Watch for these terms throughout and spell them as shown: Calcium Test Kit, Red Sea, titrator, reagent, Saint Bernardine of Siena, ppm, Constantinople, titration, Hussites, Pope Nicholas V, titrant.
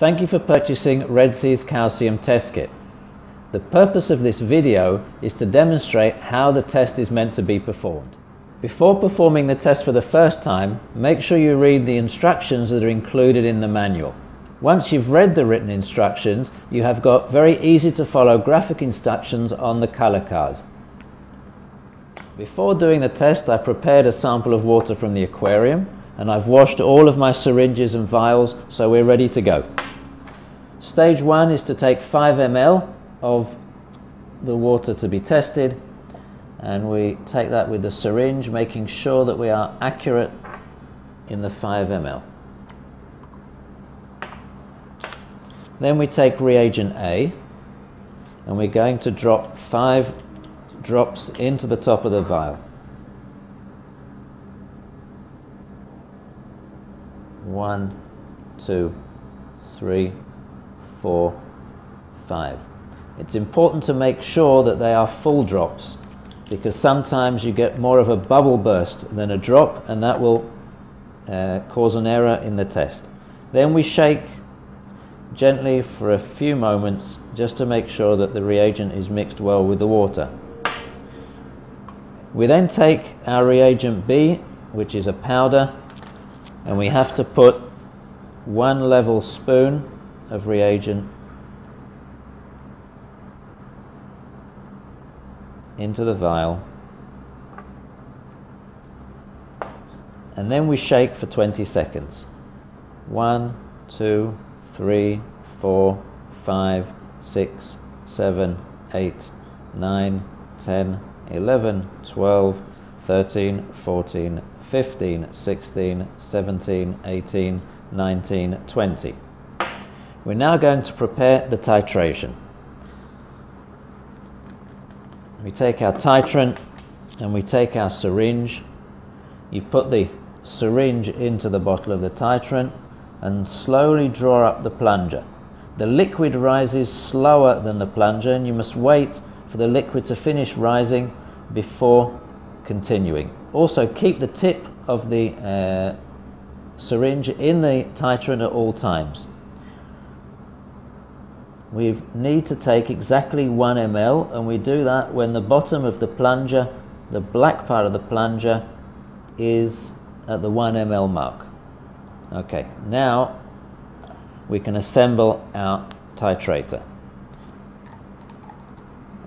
Thank you for purchasing Red Sea's Calcium Test Kit. The purpose of this video is to demonstrate how the test is meant to be performed. Before performing the test for the first time, make sure you read the instructions that are included in the manual. Once you've read the written instructions, you have got very easy to follow graphic instructions on the color card. Before doing the test, I prepared a sample of water from the aquarium, and I've washed all of my syringes and vials, so we're ready to go. Stage 1 is to take 5 ml of the water to be tested, and we take that with the syringe, making sure that we are accurate in the 5 ml. Then we take reagent A, and we're going to drop 5 drops into the top of the vial. One, two, three, 4, 5. It's important to make sure that they are full drops, because sometimes you get more of a bubble burst than a drop, and that will cause an error in the test. Then we shake gently for a few moments just to make sure that the reagent is mixed well with the water. We then take our reagent B, which is a powder, and we have to put 1 level spoon of reagent into the vial, and then we shake for 20 seconds. 1, 2, 3, 4, 5, 6, 7, 8, 9, 10, 11, 12, 13, 14, 15, 16, 17, 18, 19, 20. We're now going to prepare the titration. We take our titrant and we take our syringe. You put the syringe into the bottle of the titrant and slowly draw up the plunger. The liquid rises slower than the plunger, and you must wait for the liquid to finish rising before continuing. Also, keep the tip of the syringe in the titrant at all times. We need to take exactly 1 ml, and we do that when the bottom of the plunger, the black part of the plunger, is at the 1 ml mark. Okay, now we can assemble our titrator.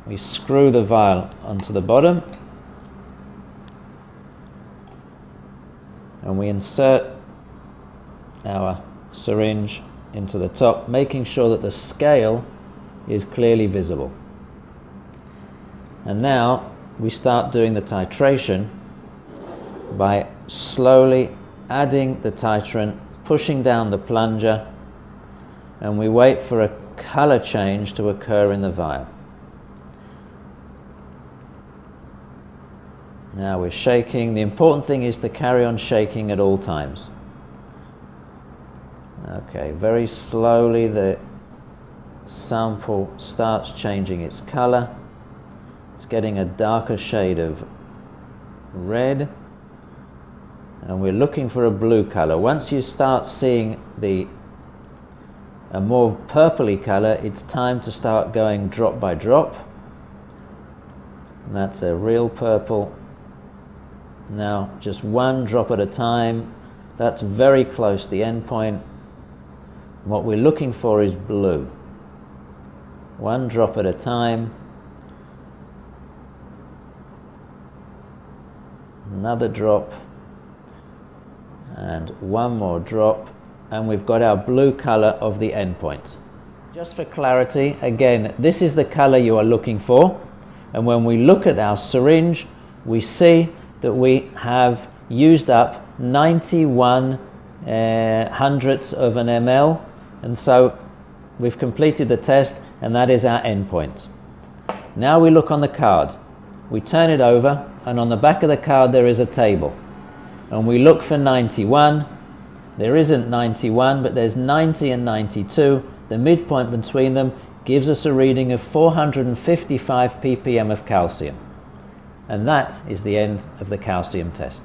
We screw the vial onto the bottom, and we insert our syringe into the top, making sure that the scale is clearly visible. And now we start doing the titration by slowly adding the titrant, pushing down the plunger, and we wait for a color change to occur in the vial. Now we're shaking. The important thing is to carry on shaking at all times. Okay, very slowly the sample starts changing its color. It's getting a darker shade of red, and we're looking for a blue color. Once you start seeing a more purpley color, it's time to start going drop by drop. And that's a real purple. Now just 1 drop at a time. That's very close to the end point. What we're looking for is blue. 1 drop at a time. Another drop. And 1 more drop. And we've got our blue color of the endpoint. Just for clarity, again, this is the color you are looking for. And when we look at our syringe, we see that we have used up 91 hundredths of an ml, and so we've completed the test, and that is our endpoint. Now we look on the card. We turn it over, and on the back of the card there is a table, and we look for 91. There isn't 91, but there's 90 and 92. The midpoint between them gives us a reading of 455 ppm of calcium, and that is the end of the calcium test.